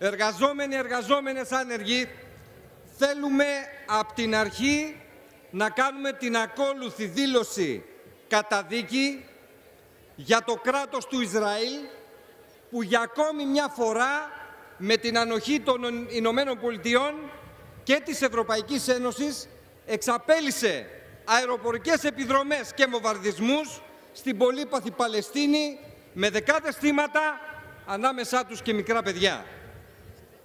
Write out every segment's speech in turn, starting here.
Εργαζόμενοι, εργαζόμενες, άνεργοι, θέλουμε από την αρχή να κάνουμε την ακόλουθη δήλωση καταδίκη για το κράτος του Ισραήλ, που για ακόμη μια φορά με την ανοχή των Ηνωμένων Πολιτειών και της Ευρωπαϊκής Ένωσης εξαπέλυσε αεροπορικές επιδρομές και βομβαρδισμούς στην πολύπαθη Παλαιστίνη με δεκάδες θύματα, ανάμεσά τους και μικρά παιδιά.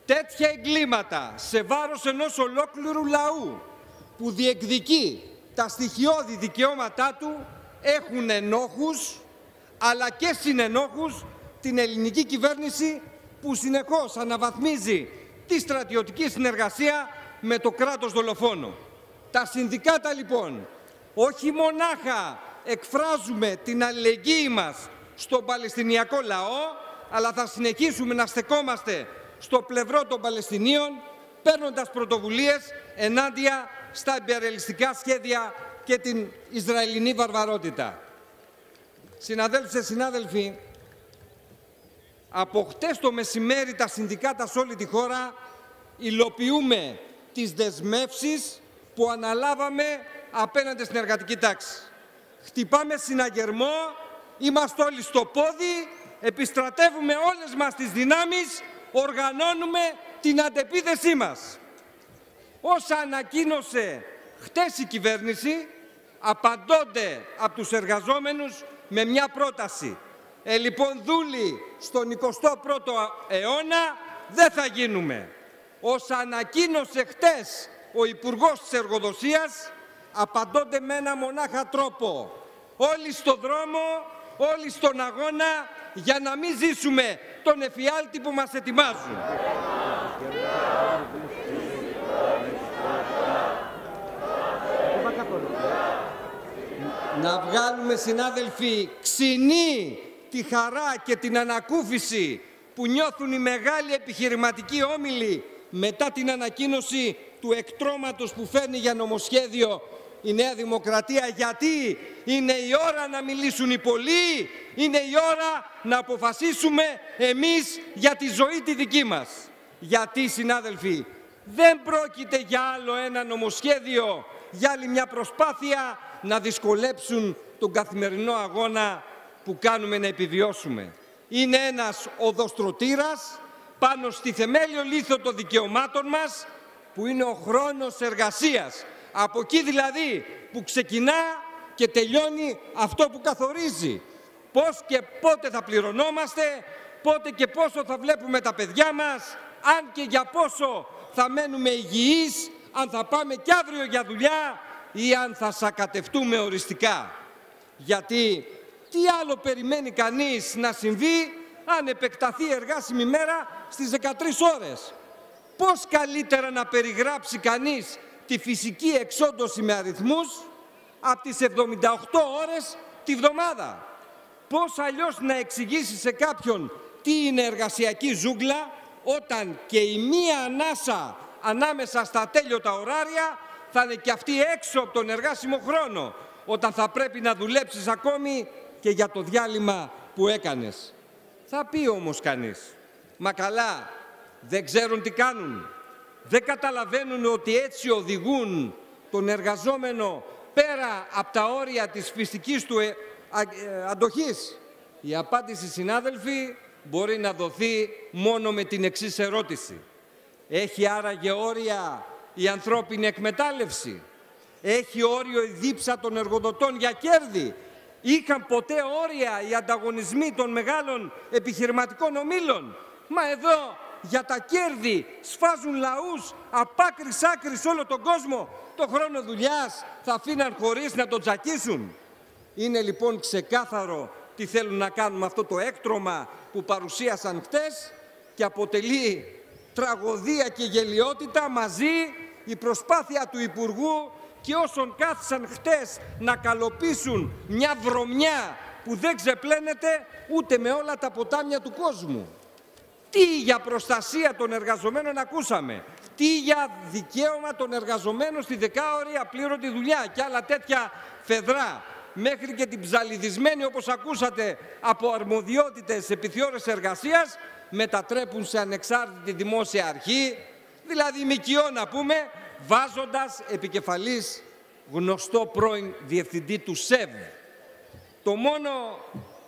Τέτοια εγκλήματα σε βάρος ενός ολόκληρου λαού που διεκδικεί τα στοιχειώδη δικαιώματά του έχουν ενόχους αλλά και συνενόχους την ελληνική κυβέρνηση, που συνεχώς αναβαθμίζει τη στρατιωτική συνεργασία με το κράτος δολοφόνο. Τα συνδικάτα λοιπόν όχι μονάχα εκφράζουμε την αλληλεγγύη μας στον Παλαιστινιακό λαό, αλλά θα συνεχίσουμε να στεκόμαστε στο πλευρό των Παλαιστινίων, παίρνοντας πρωτοβουλίες ενάντια στα υπερελιστικά σχέδια και την Ισραηλινή βαρβαρότητα. Συναδέλφοι, συνάδελφοι, από χτες το μεσημέρι τα συνδικάτα σε όλη τη χώρα υλοποιούμε τις δεσμεύσεις που αναλάβαμε απέναντι στην εργατική τάξη. Χτυπάμε συναγερμό, είμαστε όλοι στο πόδι, επιστρατεύουμε όλες μας τις δυνάμεις, οργανώνουμε την αντεπίθεσή μας. Όσα ανακοίνωσε χτες η κυβέρνηση απαντώνται από τους εργαζόμενους με μια πρόταση. Λοιπόν, δούλοι στον 21ο αιώνα δεν θα γίνουμε. Όσα ανακοίνωσε χτες ο Υπουργός της Εργοδοσίας απαντώνται με ένα μονάχα τρόπο. Όλοι στον δρόμο, όλοι στον αγώνα, για να μην ζήσουμε τον εφιάλτη που μας ετοιμάζουν. Να βγάλουμε, συνάδελφοι, ξινή τη χαρά και την ανακούφιση που νιώθουν οι μεγάλοι επιχειρηματικοί όμιλοι μετά την ανακοίνωση του εκτρώματος που φέρνει για νομοσχέδιο η Νέα Δημοκρατία, γιατί είναι η ώρα να μιλήσουν οι πολλοί, είναι η ώρα να αποφασίσουμε εμείς για τη ζωή τη δική μας. Γιατί, συνάδελφοι, δεν πρόκειται για άλλο ένα νομοσχέδιο, για άλλη μια προσπάθεια να δυσκολέψουν τον καθημερινό αγώνα που κάνουμε να επιβιώσουμε. Είναι ένας οδοστρωτήρας πάνω στη θεμέλιο λίθο των δικαιωμάτων μας, που είναι ο χρόνος εργασίας. Από εκεί δηλαδή που ξεκινά και τελειώνει αυτό που καθορίζει. Πώς και πότε θα πληρωνόμαστε, πότε και πόσο θα βλέπουμε τα παιδιά μας, αν και για πόσο θα μένουμε υγιείς, αν θα πάμε κι αύριο για δουλειά ή αν θα σακατευτούμε οριστικά. Γιατί τι άλλο περιμένει κανείς να συμβεί αν επεκταθεί η εργάσιμη μέρα στις 13 ώρες. Πώς καλύτερα να περιγράψει κανείς τη φυσική εξόντωση με αριθμούς από τις 78 ώρες τη βδομάδα. Πώς αλλιώς να εξηγήσει σε κάποιον τι είναι εργασιακή ζούγκλα, όταν και η μία ανάσα ανάμεσα στα ατέλειωτα ωράρια θα είναι και αυτή έξω από τον εργάσιμο χρόνο, όταν θα πρέπει να δουλέψεις ακόμη και για το διάλειμμα που έκανες. Θα πει όμως κανείς, μα καλά, δεν ξέρουν τι κάνουν. Δεν καταλαβαίνουν ότι έτσι οδηγούν τον εργαζόμενο πέρα από τα όρια της φυσικής του αντοχής. Η απάντηση, συνάδελφοι, μπορεί να δοθεί μόνο με την εξής ερώτηση. Έχει άραγε όρια η ανθρώπινη εκμετάλλευση? Έχει όριο η δίψα των εργοδοτών για κέρδη? Είχαν ποτέ όρια οι ανταγωνισμοί των μεγάλων επιχειρηματικών ομίλων? Μα εδώ για τα κέρδη σφάζουν λαούς απ' άκρης άκρης όλο τον κόσμο. Το χρόνο δουλειάς θα αφήναν χωρίς να τον τζακίσουν. Είναι λοιπόν ξεκάθαρο τι θέλουν να κάνουν με αυτό το έκτρωμα που παρουσίασαν χτες, και αποτελεί τραγωδία και γελιότητα μαζί η προσπάθεια του Υπουργού και όσων κάθισαν χτες να καλοπίσουν μια βρωμιά που δεν ξεπλένεται ούτε με όλα τα ποτάμια του κόσμου. Τι για προστασία των εργαζομένων ακούσαμε, τι για δικαίωμα των εργαζομένων στη δεκάωρη απλήρωτη δουλειά και άλλα τέτοια φεδρά, μέχρι και την ψαλιδισμένη, όπως ακούσατε, από αρμοδιότητες επιθεώρησης εργασίας μετατρέπουν σε ανεξάρτητη δημόσια αρχή, δηλαδή ΜΚΟ να πούμε, βάζοντας επικεφαλής γνωστό πρώην διευθυντή του ΣΕΒ. Το μόνο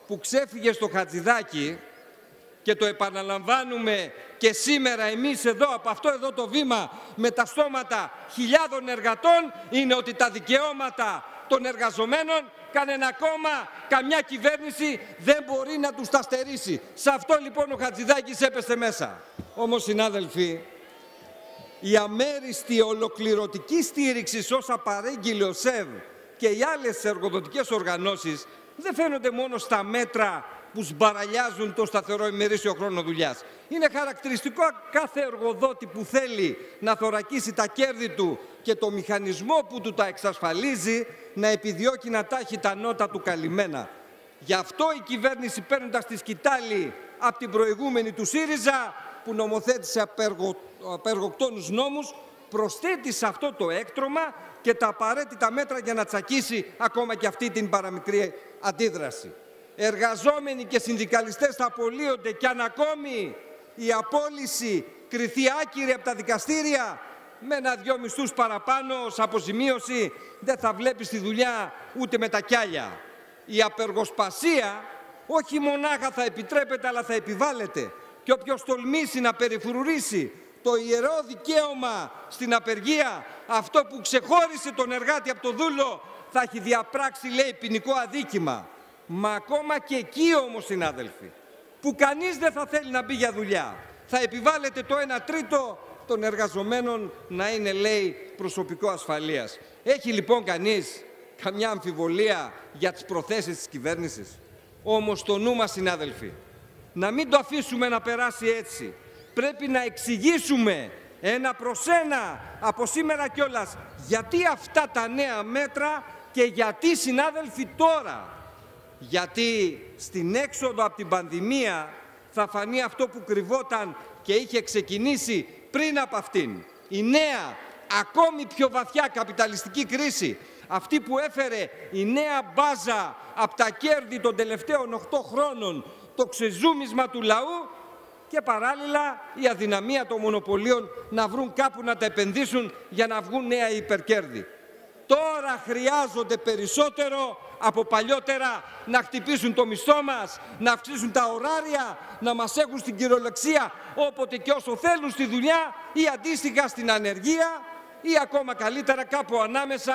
που ξέφυγε στο Χατζηδάκι, και το επαναλαμβάνουμε και σήμερα εμείς εδώ, από αυτό εδώ το βήμα, με τα στόματα χιλιάδων εργατών, είναι ότι τα δικαιώματα των εργαζομένων κανένα κόμμα, καμιά κυβέρνηση δεν μπορεί να τους τα στερήσει. Σε αυτό λοιπόν ο Χατζηδάκης έπεσε μέσα. Όμως συνάδελφοι, η αμέριστη ολοκληρωτική στήριξη όσα παρέγγειλε ο ΣΕΒ και οι άλλες εργοδοτικές οργανώσεις δεν φαίνονται μόνο στα μέτρα που σμπαραλιάζουν το σταθερό ημερήσιο χρόνο δουλειάς. Είναι χαρακτηριστικό κάθε εργοδότη που θέλει να θωρακίσει τα κέρδη του και το μηχανισμό που του τα εξασφαλίζει να επιδιώκει να τάχει τα νότα του καλυμμένα. Γι' αυτό η κυβέρνηση, παίρνοντας τη σκητάλη από την προηγούμενη του ΣΥΡΙΖΑ, που νομοθέτησε απεργοκτόνους νόμους, προσθέτει σε αυτό το έκτρωμα και τα απαραίτητα μέτρα για να τσακίσει ακόμα και αυτή την παραμικρή αντίδραση. Εργαζόμενοι και συνδικαλιστές θα απολύονται, και αν ακόμη η απόλυση κριθεί άκυρη από τα δικαστήρια, με ένα-δυο μισθούς παραπάνω ως αποζημίωση δεν θα βλέπεις τη δουλειά ούτε με τα κιάλια. Η απεργοσπασία όχι μονάχα θα επιτρέπεται, αλλά θα επιβάλλεται, και όποιος τολμήσει να περιφρουρήσει το ιερό δικαίωμα στην απεργία, αυτό που ξεχώρισε τον εργάτη από το δούλο, θα έχει διαπράξει, λέει, ποινικό αδίκημα. Μα ακόμα και εκεί όμως, συνάδελφοι, που κανείς δεν θα θέλει να μπει για δουλειά, θα επιβάλλεται το 1/3 των εργαζομένων να είναι, λέει, προσωπικό ασφαλείας. Έχει λοιπόν κανείς καμιά αμφιβολία για τις προθέσεις της κυβέρνησης? Όμως το νου μας, συνάδελφοι, να μην το αφήσουμε να περάσει έτσι. Πρέπει να εξηγήσουμε ένα προς ένα από σήμερα κιόλας γιατί αυτά τα νέα μέτρα και γιατί, συνάδελφοι, τώρα. Γιατί στην έξοδο από την πανδημία θα φανεί αυτό που κρυβόταν και είχε ξεκινήσει πριν από αυτήν. Η νέα, ακόμη πιο βαθιά καπιταλιστική κρίση, αυτή που έφερε η νέα μπάζα από τα κέρδη των τελευταίων 8 χρόνων, το ξεζούμισμα του λαού και παράλληλα η αδυναμία των μονοπωλίων να βρουν κάπου να τα επενδύσουν για να βγουν νέα υπερκέρδη. Τώρα χρειάζονται περισσότερο από παλιότερα να χτυπήσουν το μισθό μας, να αυξήσουν τα ωράρια, να μας έχουν στην κυριολεξία όποτε και όσο θέλουν στη δουλειά ή αντίστοιχα στην ανεργία ή ακόμα καλύτερα κάπου ανάμεσα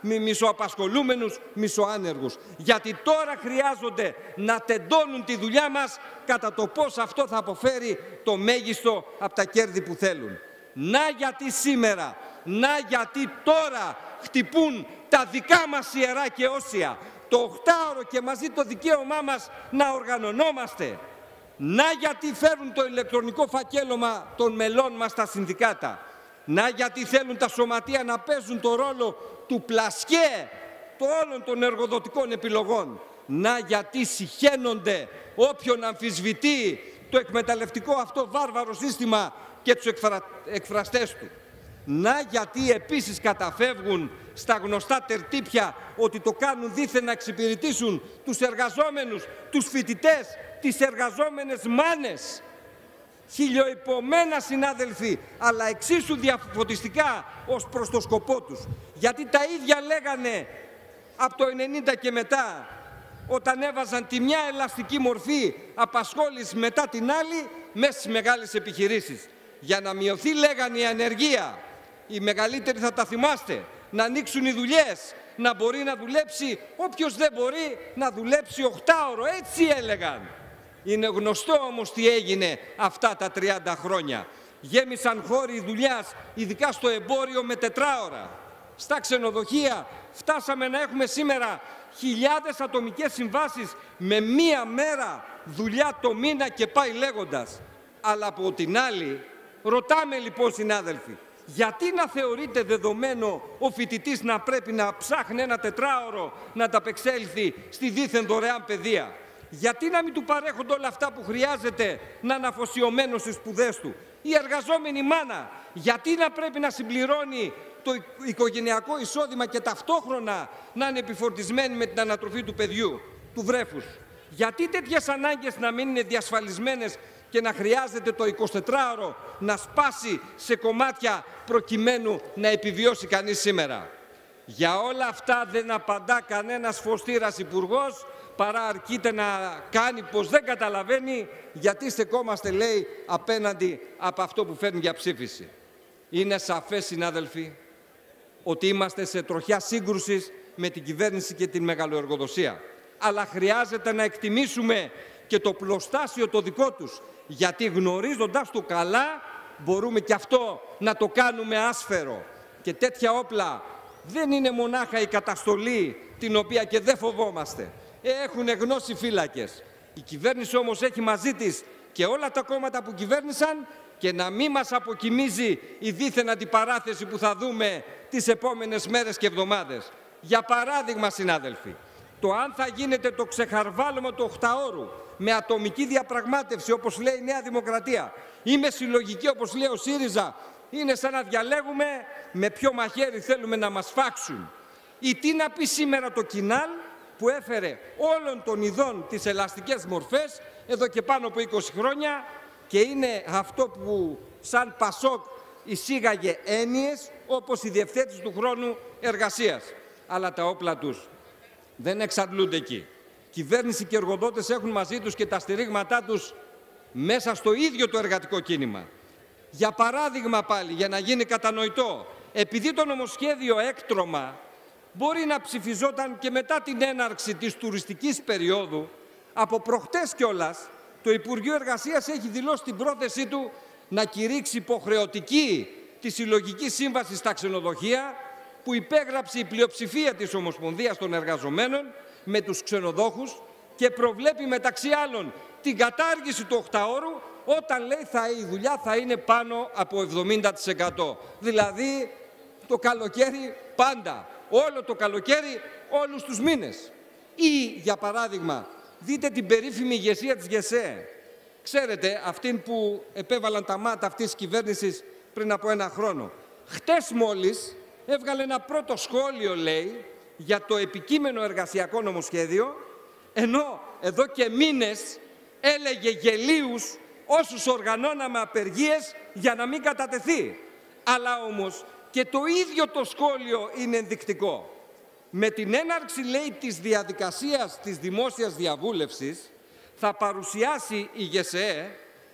με μισοαπασχολούμενους, μισοάνεργους. Γιατί τώρα χρειάζονται να τεντώνουν τη δουλειά μας κατά το πώς αυτό θα αποφέρει το μέγιστο από τα κέρδη που θέλουν. Να γιατί σήμερα, να γιατί τώρα χτυπούν τα δικά μας ιερά και όσια, το 8ωρο και μαζί το δικαίωμά μας να οργανωνόμαστε. Να γιατί φέρουν το ηλεκτρονικό φακέλωμα των μελών μας στα συνδικάτα. Να γιατί θέλουν τα σωματεία να παίζουν το ρόλο του πλασκέ των όλων των εργοδοτικών επιλογών. Να γιατί συχαίνονται όποιον αμφισβητεί το εκμεταλλευτικό αυτό βάρβαρο σύστημα και τους εκφραστές του. Να γιατί επίσης καταφεύγουν στα γνωστά τερτύπια ότι το κάνουν δήθεν να εξυπηρετήσουν τους εργαζόμενους, τους φοιτητές, τις εργαζόμενες μάνες. Χιλιοϋπωμένα, συνάδελφοι, αλλά εξίσου διαφωτιστικά ως προς το σκοπό τους. Γιατί τα ίδια λέγανε από το 90 και μετά, όταν έβαζαν τη μια ελαστική μορφή απασχόληση μετά την άλλη μέσα στις μεγάλες επιχειρήσεις. Για να μειωθεί, λέγανε, η ανεργία. Οι μεγαλύτεροι θα τα θυμάστε. Να ανοίξουν οι δουλειές, να μπορεί να δουλέψει όποιος δεν μπορεί να δουλέψει 8ωρο. Έτσι έλεγαν. Είναι γνωστό όμως τι έγινε αυτά τα 30 χρόνια. Γέμισαν χώροι δουλειάς, ειδικά στο εμπόριο, με 4ωρα. Στα ξενοδοχεία φτάσαμε να έχουμε σήμερα χιλιάδες ατομικές συμβάσεις με μία μέρα δουλειά το μήνα και πάει λέγοντας. Αλλά από την άλλη, ρωτάμε λοιπόν, συνάδελφοι, γιατί να θεωρείται δεδομένο ο φοιτητής να πρέπει να ψάχνει ένα 4ωρο να ταπεξέλθει στη δίθεν δωρεάν παιδεία? Γιατί να μην του παρέχονται όλα αυτά που χρειάζεται να είναι αφοσιωμένο στις σπουδές του? Η εργαζόμενη μάνα, γιατί να πρέπει να συμπληρώνει το οικογενειακό εισόδημα και ταυτόχρονα να είναι επιφορτισμένη με την ανατροφή του παιδιού, του βρέφους? Γιατί τέτοιες ανάγκες να μην είναι διασφαλισμένες και να χρειάζεται το 24ωρο να σπάσει σε κομμάτια προκειμένου να επιβιώσει κανείς σήμερα. Για όλα αυτά δεν απαντά κανένας φωστήρας υπουργός, παρά αρκείται να κάνει πως δεν καταλαβαίνει γιατί στεκόμαστε, λέει, απέναντι από αυτό που φέρνει για ψήφιση. Είναι σαφές, συνάδελφοι, ότι είμαστε σε τροχιά σύγκρουσης με την κυβέρνηση και την μεγαλοεργοδοσία. Αλλά χρειάζεται να εκτιμήσουμε και το πλωστάσιο το δικό τους, γιατί γνωρίζοντας το καλά μπορούμε και αυτό να το κάνουμε άσφερο. Και τέτοια όπλα δεν είναι μονάχα η καταστολή, την οποία και δεν φοβόμαστε. Έχουν γνώση φύλακες. Η κυβέρνηση όμως έχει μαζί της και όλα τα κόμματα που κυβέρνησαν, και να μην μας αποκοιμίζει η δίθεν αντιπαράθεση που θα δούμε τις επόμενες μέρες και εβδομάδες. Για παράδειγμα, συνάδελφοι, το αν θα γίνεται το ξεχαρβάλωμα του 8ωρου με ατομική διαπραγμάτευση, όπως λέει η Νέα Δημοκρατία, ή με συλλογική, όπως λέει ο ΣΥΡΙΖΑ, είναι σαν να διαλέγουμε με ποιο μαχαίρι θέλουμε να μας φάξουν. Ή τι να πει σήμερα το κοινάλ που έφερε όλων των ειδών τις ελαστικές μορφές εδώ και πάνω από 20 χρόνια και είναι αυτό που σαν Πασόκ εισήγαγε έννοιες όπως η διευθέτηση του χρόνου εργασίας. Αλλά τα όπλα τους δεν εξαντλούνται εκεί. Κυβέρνηση και εργοδότες έχουν μαζί τους και τα στηρίγματά τους μέσα στο ίδιο το εργατικό κίνημα. Για παράδειγμα πάλι, για να γίνει κατανοητό, επειδή το νομοσχέδιο έκτρωμα μπορεί να ψηφιζόταν και μετά την έναρξη της τουριστικής περίοδου, από προχτές κιόλας το Υπουργείο Εργασίας έχει δηλώσει την πρόθεσή του να κηρύξει υποχρεωτική τη συλλογική σύμβαση στα ξενοδοχεία, που υπέγραψε η πλειοψηφία της Ομοσπονδίας των Εργαζομένων με τους ξενοδόχους και προβλέπει μεταξύ άλλων την κατάργηση του 8ωρου όταν, λέει, η δουλειά θα είναι πάνω από 70%. Δηλαδή το καλοκαίρι πάντα, όλο το καλοκαίρι, όλους τους μήνες. Ή, για παράδειγμα, δείτε την περίφημη ηγεσία της ΓΕΣΕ. Ξέρετε, αυτήν που επέβαλαν τα μάτα αυτής της κυβέρνησης πριν από ένα χρόνο. Χτες μόλις έβγαλε ένα πρώτο σχόλιο, λέει, για το επικείμενο εργασιακό νομοσχέδιο, ενώ εδώ και μήνες έλεγε γελίους όσους οργανώναμε απεργίες για να μην κατατεθεί. Αλλά όμως και το ίδιο το σχόλιο είναι ενδεικτικό. Με την έναρξη, λέει, της διαδικασίας της δημόσιας διαβούλευσης θα παρουσιάσει η ΓΕΣΕΕ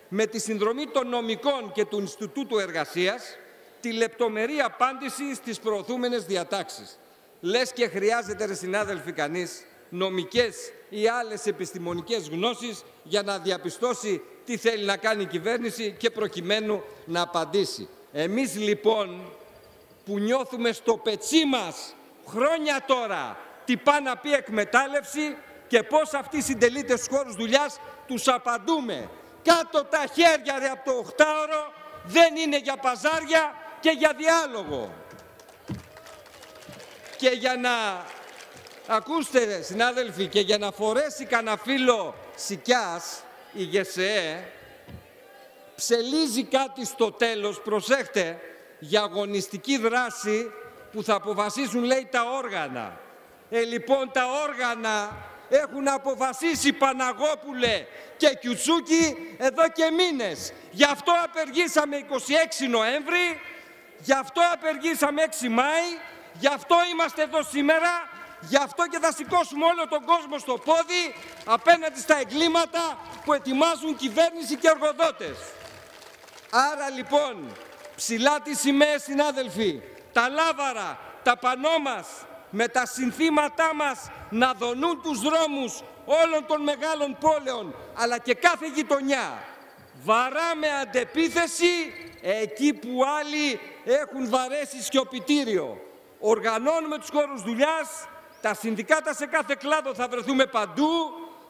με τη συνδρομή των νομικών και του Ινστιτούτου Εργασίας τη λεπτομερή απάντηση στις προωθούμενες διατάξεις. Λες και χρειάζεται, ρε συνάδελφοι, κανείς νομικές ή άλλες επιστημονικές γνώσεις για να διαπιστώσει τι θέλει να κάνει η κυβέρνηση και προκειμένου να απαντήσει. Εμείς λοιπόν που νιώθουμε στο πετσί μας χρόνια τώρα τι πάει να πει εκμετάλλευση και πώς αυτοί συντελείται στους χώρους δουλειάς, τους απαντούμε. Κάτω τα χέρια, ρε, από το 8ωρο, δεν είναι για παζάρια και για διάλογο. Και για να ακούστε, συνάδελφοι, και για να φορέσει κανένα φύλλο σικιάς, η ΓΕΣΕΕ ψελίζει κάτι στο τέλος, προσέχτε, για αγωνιστική δράση που θα αποφασίσουν, λέει, τα όργανα. Λοιπόν, τα όργανα έχουν αποφασίσει, Παναγόπουλε και Κιουτσούκη, εδώ και μήνες. Γι' αυτό απεργήσαμε 26 Νοέμβρη, γι' αυτό απεργήσαμε 6 Μάη, γι' αυτό είμαστε εδώ σήμερα, γι' αυτό και θα σηκώσουμε όλο τον κόσμο στο πόδι απέναντι στα εγκλήματα που ετοιμάζουν κυβέρνηση και εργοδότες. Άρα λοιπόν, ψηλά τις σημαίες, συνάδελφοι, τα λάβαρα, τα πανό μας, με τα συνθήματά μας να δονούν τους δρόμους όλων των μεγάλων πόλεων, αλλά και κάθε γειτονιά. Βαράμε αντεπίθεση εκεί που άλλοι έχουν βαρέσει σιωπητήριο. Οργανώνουμε τους χώρους δουλειάς, τα συνδικάτα σε κάθε κλάδο θα βρεθούμε παντού,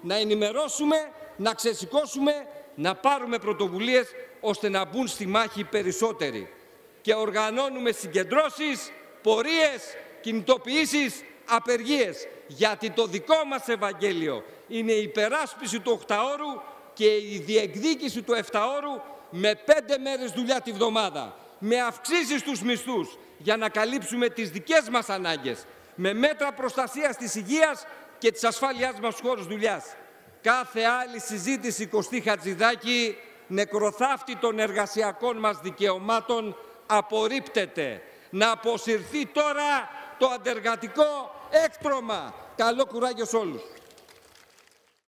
να ενημερώσουμε, να ξεσηκώσουμε, να πάρουμε πρωτοβουλίες ώστε να μπουν στη μάχη περισσότεροι. Και οργανώνουμε συγκεντρώσεις, πορείες, κινητοποιήσεις, απεργίες. Γιατί το δικό μας Ευαγγέλιο είναι η υπεράσπιση του 8ωρου και η διεκδίκηση του 7ωρου με 5 μέρες δουλειά τη βδομάδα. Με αυξήσεις στους μισθούς για να καλύψουμε τις δικές μας ανάγκες. Με μέτρα προστασίας της υγείας και της ασφάλειάς μας στους χώρους δουλειάς. Κάθε άλλη συζήτηση, Κωστή Χατζηδάκη, νεκροθάφτη των εργασιακών μας δικαιωμάτων, απορρίπτεται. Να αποσυρθεί τώρα το αντεργατικό έκτρωμα. Καλό κουράγιο σε όλους.